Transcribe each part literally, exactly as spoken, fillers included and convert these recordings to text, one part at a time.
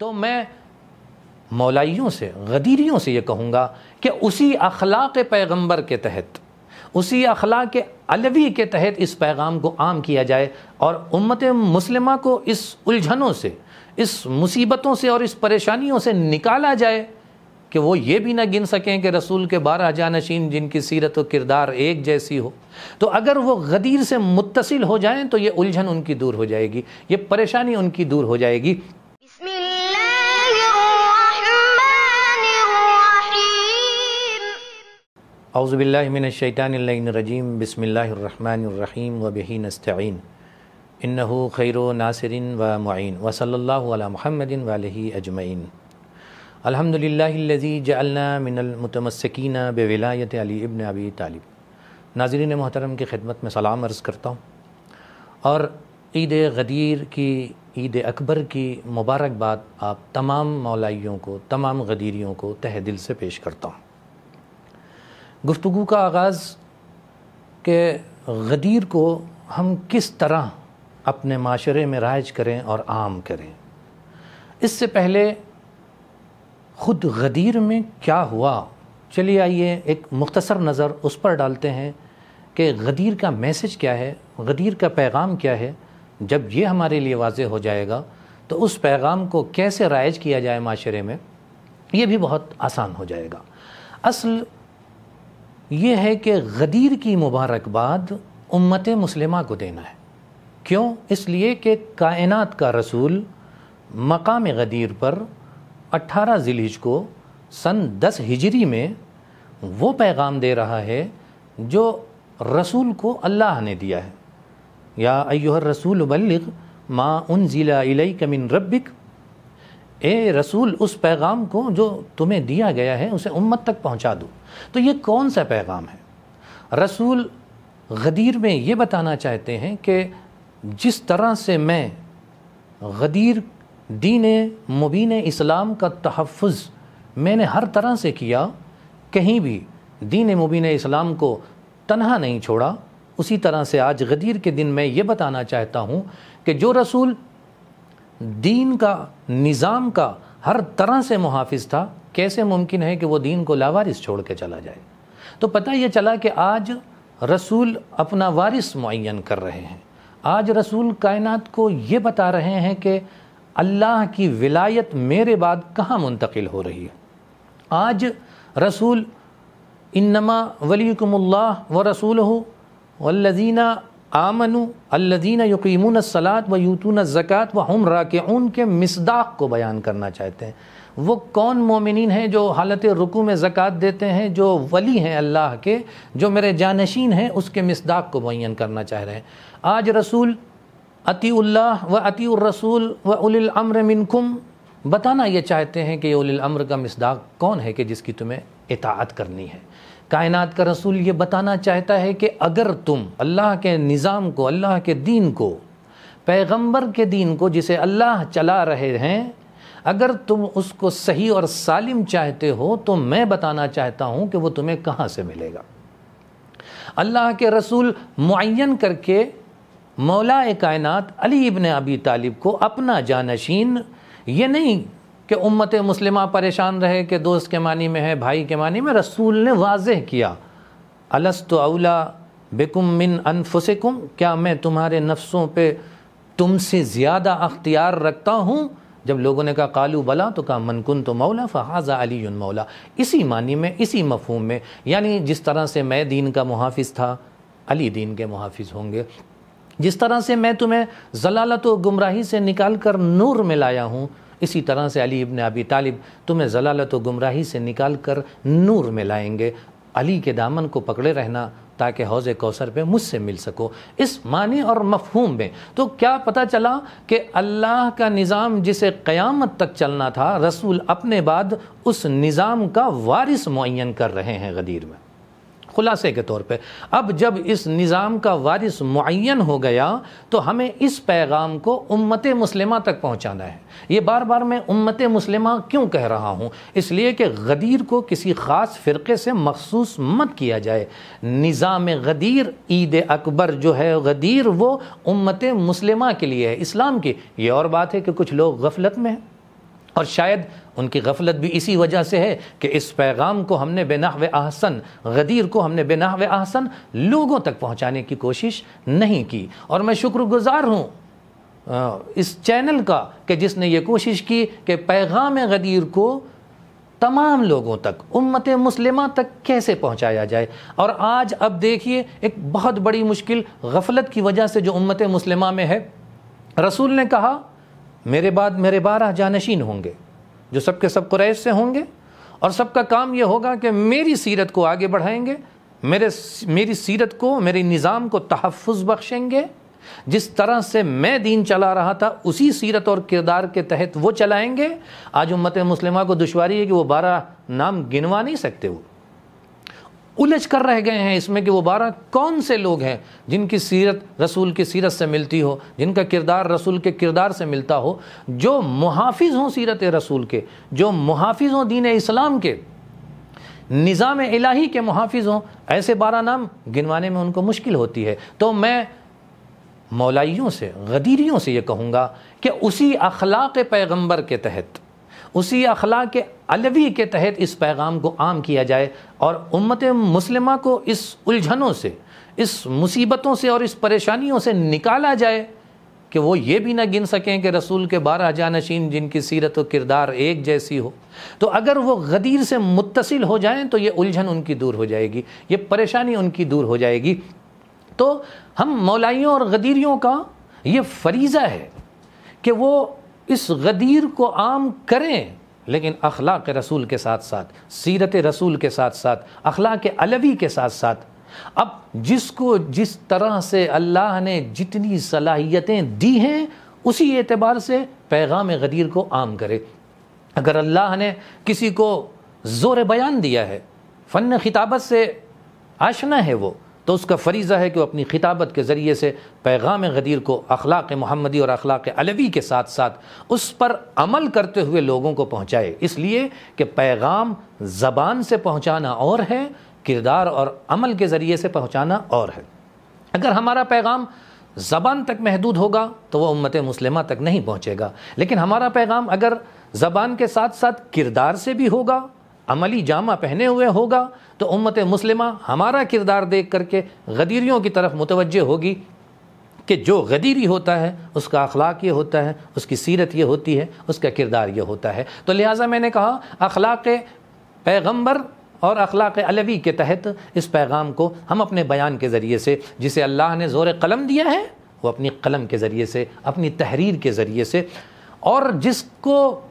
तो मैं मौलाइयों से, गदीरियों से ये कहूँगा कि उसी अखलाक पैगंबर के तहत, उसी अखलाक अलवी के तहत इस पैगाम को आम किया जाए और उम्मत मुस्लिमा को इस उलझनों से, इस मुसीबतों से और इस परेशानियों से निकाला जाए कि वो ये भी ना गिन सकें कि रसूल के बारह जानशीन जिनकी सीरत व किरदार एक जैसी हो। तो अगर वो गदीर से मुत्तसिल हो जाएं तो ये उलझन उनकी दूर हो जाएगी, ये परेशानी उनकी दूर हो जाएगी। औज़ु बिल्लाहि मिनश शैतानिर रजीम, बिस्मिल्लाहिर रहमानिर रहीम, व बिही नस्तईन, इन्नहु खैरु नासिरिन व मुईन, व सल्लल्लाहु अला मुहम्मदिन व आलिहि अजमईन। अल्हम्दुलिल्लाहिल्लज़ी जअलना मिनल मुतमस्सिकीना बिविलायत अली इब्न अबी तालिब। नाज़रीन मोहतरम की खिदमत में सलाम अर्ज़ करता हूँ और ईद गदीर की, ईद अकबर की मुबारकबाद आप तमाम मौलाइयों को, तमाम गदीरियों को तहे दिल से पेश करता हूँ। गुफ्तगू का आगाज़ के गदीर को हम किस तरह अपने माशरे में राइज करें और आम करें, इससे पहले ख़ुद गदीर में क्या हुआ, चलिए आइए एक मुख्तसर नज़र उस पर डालते हैं कि गदीर का मैसेज क्या है, गदीर का पैगाम क्या है। जब ये हमारे लिए वाज़ेह हो जाएगा तो उस पैगाम को कैसे राइज किया जाए माशरे में, ये भी बहुत आसान हो जाएगा। असल ये है कि गदीर की मुबारकबाद उम्मत मुस्लिमा को देना है। क्यों? इसलिए कि कायनात का रसूल मकाम गदीर पर अट्ठारह ज़िलहिज को सन दस हिजरी में वो पैगाम दे रहा है जो रसूल को अल्लाह ने दिया है। या अय्युहर रसूल बल्लिग मा उन्ज़िला इलैक मिन रब्बिक, ए रसूल उस पैगाम को जो तुम्हें दिया गया है उसे उम्मत तक पहुंचा दो। तो ये कौन सा पैगाम है? रसूल गदीर में ये बताना चाहते हैं कि जिस तरह से मैं गदीर दीन मुबीन इस्लाम का तहफ़्फ़ुज़ मैंने हर तरह से किया, कहीं भी दीन मुबीन इस्लाम को तन्हा नहीं छोड़ा, उसी तरह से आज गदीर के दिन मैं ये बताना चाहता हूँ कि जो रसूल दीन का, निज़ाम का हर तरह से मुहाफ़िज़ था, कैसे मुमकिन है कि वो दीन को लावारिस छोड़ के चला जाए। तो पता ये चला कि आज रसूल अपना वारिस मुअय्यन कर रहे हैं। आज रसूल कायनात को ये बता रहे हैं कि अल्लाह की विलायत मेरे बाद कहाँ मुंतकिल हो रही है। आज रसूल इन्नमा वलियकुमुल्लाह व रसूलहु वल्लज़ीना आमनु अल्लज़ीना युक़ीमून सलात व यूतून ज़कात व हुम राकिऊन के मिसदाक को बयान करना चाहते हैं। वो कौन मोमिनीन हैं जो हालत रुकू में ज़कात देते हैं, जो वली हैं अल्लाह के, जो मेरे जानशीन हैं, उसके मिसदाक को बयान करना चाह रहे हैं। आज रसूल अतीउल्लाह व अतीउर रसूल व उलिल अम्र मिनकुम बताना ये चाहते हैं कि उलिल अम्र का मिसदाक कौन है कि जिसकी तुम्हें इताअत करनी है। कायनात का रसूल ये बताना चाहता है कि अगर तुम अल्लाह के निज़ाम को, अल्लाह के दीन को, पैगंबर के दीन को जिसे अल्लाह चला रहे हैं, अगर तुम उसको सही और सालिम चाहते हो तो मैं बताना चाहता हूँ कि वो तुम्हें कहाँ से मिलेगा। अल्लाह के रसूल मुअय्यन करके मौलाए कायनात अली इब्न अबी तालिब को अपना जानशीन, ये नहीं कि उम्मत मुस्लिमा परेशान रहे कि दोस्त के मानी में है, भाई के मानी में। रसूल ने वाज़ेह किया, अलस्तु औला बिकुम मिन अनफुसिकुम, क्या मैं तुम्हारे नफ्सों पे तुमसे ज़्यादा अख्तियार रखता हूँ? जब लोगों ने कहा कालू बला, तो कहा मन कुन तो मौला फ़हाज़ा अलीयुन मौला। इसी मानी में, इसी मफहूम में, यानी जिस तरह से मैं दीन का मुहाफिज़ था, अली दीन के मुहाफिज़ होंगे। जिस तरह से मैं तुम्हें ज़लालत व गुमराही से निकाल कर नूर में लाया हूँ, इसी तरह से अली इब्न अबी तालिब तुम्हें ज़लालत व गुमराही से निकाल कर नूर में लाएंगे। अली के दामन को पकड़े रहना ताकि हौज़े कौसर पे मुझसे मिल सको। इस मानी और मफहूम में तो क्या पता चला कि अल्लाह का निज़ाम जिसे क़यामत तक चलना था, रसूल अपने बाद उस निज़ाम का वारिस मुअय्यन कर रहे हैं गदीर में। खुलासे के तौर पे अब जब इस निज़ाम का वारिस मुअय्यन हो गया तो हमें इस पैगाम को उम्मत मुस्लिमा तक पहुंचाना है। ये बार बार मैं उम्मत मुस्लिमा क्यों कह रहा हूँ? इसलिए कि गदीर को किसी ख़ास फ़िरक़े से मखसूस मत किया जाए। निज़ाम गदीर, ईद अकबर जो है गदीर, वो उम्मत मुस्लिमा के लिए है, इस्लाम की। ये और बात है कि कुछ लोग गफलत में हैं, और शायद उनकी गफलत भी इसी वजह से है कि इस पैगाम को हमने बेनाहवे आहसन, गदीर को हमने बेनाहवे आहसन लोगों तक पहुँचाने की कोशिश नहीं की। और मैं शुक्रगुजार हूँ इस चैनल का कि जिसने ये कोशिश की कि पैगाम गदीर को तमाम लोगों तक, उम्मत मुस्लिमा तक कैसे पहुंचाया जाए। और आज अब देखिए एक बहुत बड़ी मुश्किल गफलत की वजह से जो उम्मत मुस्लिमा में है। रसूल ने कहा मेरे बाद मेरे बारह जानशीन होंगे जो सबके सब कुरैश से होंगे और सबका काम ये होगा कि मेरी सीरत को आगे बढ़ाएंगे, मेरे मेरी सीरत को, मेरे निज़ाम को तहफ़्फ़ुज़ बख्शेंगे। जिस तरह से मैं दीन चला रहा था उसी सीरत और किरदार के तहत वो चलाएंगे। आज उम्मत मुस्लिमा को दुश्वारी है कि वो बारह नाम गिनवा नहीं सकते, वो उलझ कर रह गए हैं इसमें कि वो बारह कौन से लोग हैं जिनकी सीरत रसूल की सीरत से मिलती हो, जिनका किरदार रसूल के किरदार से मिलता हो, जो मुहाफिज हों सीरत रसूल के, जो मुहाफिज हों दीन इस्लाम के, निज़ाम इलाही के मुहाफिज हों। ऐसे बारह नाम गिनवाने में उनको मुश्किल होती है। तो मैं मौलाइयों से, गदीरियों से ये कहूँगा कि उसी अखलाक पैगंबर के तहत, उसी अखलाक अलवी के तहत इस पैगाम को आम किया जाए और उम्मत मुस्लिमा को इस उलझनों से, इस मुसीबतों से और इस परेशानियों से निकाला जाए कि वो ये भी ना गिन सकें कि रसूल के बारह जानशीन जिनकी सीरत व किरदार एक जैसी हो। तो अगर वो गदीर से मुत्तसिल हो जाएँ तो ये उलझन उनकी दूर हो जाएगी, ये परेशानी उनकी दूर हो जाएगी। तो हम मौलाइयों और गदीरियों का ये फरीज़ा है कि वो इस गदीर को आम करें, लेकिन अखलाक रसूल के साथ साथ, सीरत रसूल के साथ साथ, अखलाक अलवी के साथ साथ। अब जिसको जिस तरह से अल्लाह ने जितनी सलाहियतें दी हैं उसी एतबार से पैगाम गदीर को आम करे। अगर अल्लाह ने किसी को ज़ोर बयान दिया है, फ़न खिताबत से आशना है वो, तो उसका फरीज़ा है कि वो अपनी खिताबत के ज़रिए से पैगाम गदीर को अखलाक मोहम्मदी और अखलाक अलवी के साथ साथ उस पर अमल करते हुए लोगों को पहुँचाए। इसलिए कि पैगाम ज़बान से पहुँचाना और है, किरदार और अमल के ज़रिए से पहुँचाना और है। अगर हमारा पैगाम ज़बान तक महदूद होगा तो वह उम्मत मुस्लिमा तक नहीं पहुँचेगा, लेकिन हमारा पैगाम अगर ज़बान के साथ साथ किरदार से भी होगा, अमली जामा पहने हुए होगा, तो उम्मत मुस्लिमा हमारा किरदार देख करके गदीरियों की तरफ मुतवज्जे होगी कि जो गदीरी होता है उसका अखलाक ये होता है, उसकी सीरत ये होती है, उसका किरदार ये होता है। तो लिहाजा मैंने कहा अखलाक पैगंबर और अखलाक अलवी के तहत इस पैगाम को हम अपने बयान के ज़रिए से, जिसे अल्लाह ने ज़ोर कलम दिया है, वो अपनी कलम के ज़रिए से, अपनी तहरीर के ज़रिए से, और जिसको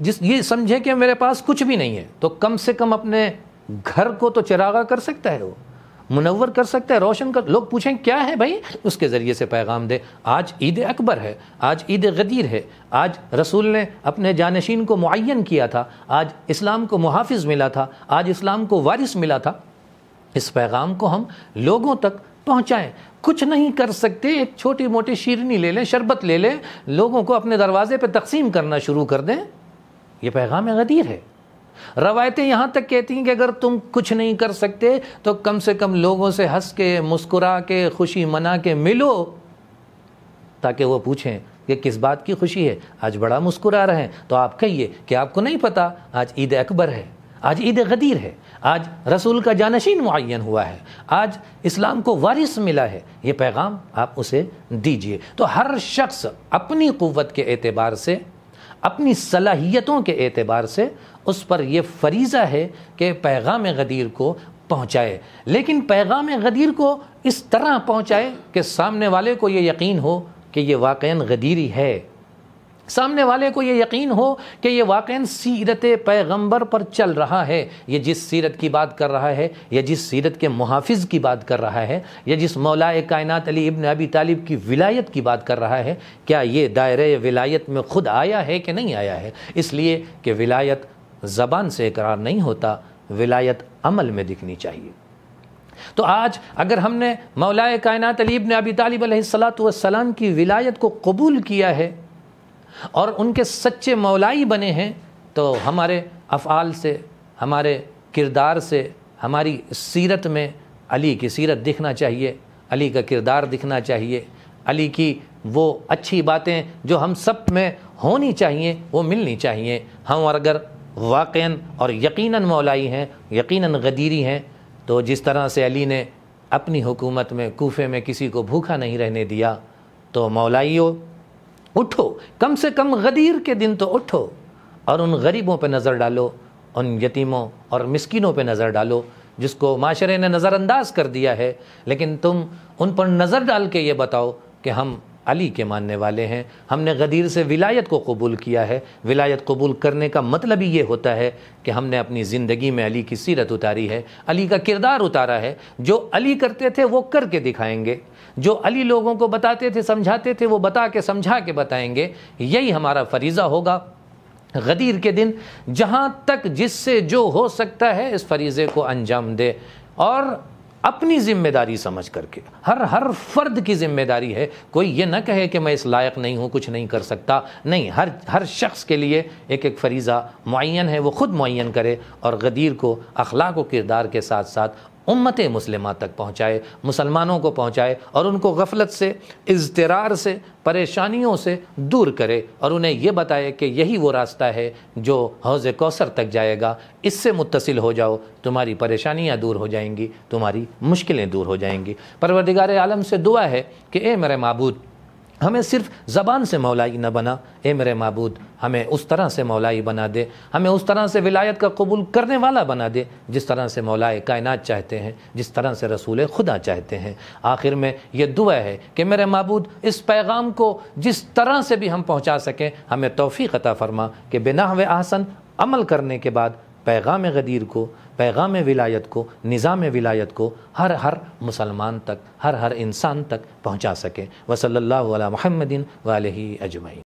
जिस ये समझे कि मेरे पास कुछ भी नहीं है तो कम से कम अपने घर को तो चिरागा कर सकता है, वो मुनव्वर कर सकता है, रोशन कर, लोग पूछें क्या है भाई, उसके ज़रिए से पैगाम दे। आज ईद अकबर है, आज ईद गदीर है, आज रसूल ने अपने जानशीन को मुअय्यन किया था, आज इस्लाम को मुहाफिज मिला था, आज इस्लाम को वारिस मिला था। इस पैगाम को हम लोगों तक पहुँचाएँ। कुछ नहीं कर सकते, एक छोटी मोटी शीरनी ले लें, शरबत ले लें, लोगों को अपने दरवाजे पर तकसीम करना शुरू कर दें, ये पैगाम गदीर है। रवायतें यहाँ तक कहती हैं कि अगर तुम कुछ नहीं कर सकते तो कम से कम लोगों से हंस के, मुस्कुरा के, खुशी मना के मिलो, ताकि वो पूछें कि किस बात की खुशी है, आज बड़ा मुस्कुरा रहे हैं। तो आप कहिए कि आपको नहीं पता आज ईद अकबर है, आज ईद गदीर है, आज रसूल का जानशीन मुअय्यन हुआ है, आज इस्लाम को वारिस मिला है, ये पैगाम आप उसे दीजिए। तो हर शख्स अपनी क़ुव्वत के एतबार से, अपनी सलाहियतों के एतबार से उस पर यह फरीज़ा है कि पैगाम गदीर को पहुँचाए, लेकिन पैगाम गदीर को इस तरह पहुँचाए कि सामने वाले को ये यकीन हो कि ये वाक़न गदीरी है, सामने वाले को ये यकीन हो कि ये वाक़न सीरत पैगंबर पर चल रहा है, ये जिस सीरत की बात कर रहा है, या जिस सीरत के मुहाफिज की बात कर रहा है, या जिस मौलाए कायनात अली इब्न अबी तालिब की विलायत की बात कर रहा है, क्या ये दायरे विलायत में ख़ुद आया है कि नहीं आया है। इसलिए कि विलायत ज़बान से इकरार नहीं होता, विलायत अमल में दिखनी चाहिए। तो आज अगर हमने मौलाए कायनात अली इब्न अबी तालिब अलैहिस्सलातु वस्सलाम की विलायत को कबूल किया है और उनके सच्चे मौलाई बने हैं, तो हमारे अफ़ाल से, हमारे किरदार से, हमारी सीरत में अली की सीरत दिखना चाहिए, अली का किरदार दिखना चाहिए, अली की वो अच्छी बातें जो हम सब में होनी चाहिए वो मिलनी चाहिए। हम अगर वाक़न और यकीनन मौलाई हैं, यकीनन गदीरी हैं, तो जिस तरह से अली ने अपनी हुकूमत में कूफे में किसी को भूखा नहीं रहने दिया, तो मौलाइयो उठो, कम से कम गदीर के दिन तो उठो और उन गरीबों पे नज़र डालो, उन यतीमों और मिस्किनों पे नज़र डालो जिसको माशरे ने नज़रअंदाज कर दिया है। लेकिन तुम उन पर नज़र डाल के ये बताओ कि हम अली के मानने वाले हैं, हमने गदीर से विलायत को कबूल किया है। विलायत कबूल करने का मतलब ही ये होता है कि हमने अपनी ज़िंदगी में अली की सीरत उतारी है, अली का किरदार उतारा है। जो अली करते थे वो करके दिखाएंगे, जो अली लोगों को बताते थे समझाते थे वो बता के समझा के बताएंगे। यही हमारा फरीज़ा होगा गदीर के दिन, जहाँ तक जिससे जो हो सकता है इस फरीज़े को अंजाम दे और अपनी ज़िम्मेदारी समझ करके। हर हर फ़र्द की ज़िम्मेदारी है, कोई ये ना कहे कि मैं इस लायक नहीं हूँ, कुछ नहीं कर सकता। नहीं, हर हर शख्स के लिए एक एक फरीज़ा मुअय्यन है, वो ख़ुद मुअय्यन करे और गदीर को अखलाक व किरदार के साथ साथ उम्मत मुस्लिमा तक पहुँचाए, मुसलमानों को पहुँचाए और उनको गफलत से, इज़्तिरार से, परेशानियों से दूर करे और उन्हें यह बताए कि यही वो रास्ता है जो हौज़ कौसर तक जाएगा। इससे मुत्तसिल हो जाओ, तुम्हारी परेशानियाँ दूर हो जाएंगी, तुम्हारी मुश्किलें दूर हो जाएंगी। परवरदिगार आलम से दुआ है कि ए मेरे माबूद, हमें सिर्फ ज़बान से मौलाई न बना, ए मेरे माबूद हमें उस तरह से मौलाई बना दे, हमें उस तरह से विलायत का कबूल करने वाला बना दे जिस तरह से मौलाए कायनात चाहते हैं, जिस तरह से रसूल खुदा चाहते हैं। आखिर में ये दुआ है कि मेरे माबूद इस पैगाम को जिस तरह से भी हम पहुँचा सकें हमें तौफ़ीक़ अता फ़रमा कि बिनाहवे आहसन अमल करने के बाद पैगाम गदीर को, पैगाम विलायत को, निज़ाम विलायत को हर हर मुसलमान तक, हर हर इंसान तक पहुँचा सकें। वसल्लल्लाहु अला मुहम्मदिन व आलिहि अजमईन।